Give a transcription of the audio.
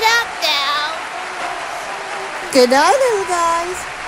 Get up now. Good night, little guys.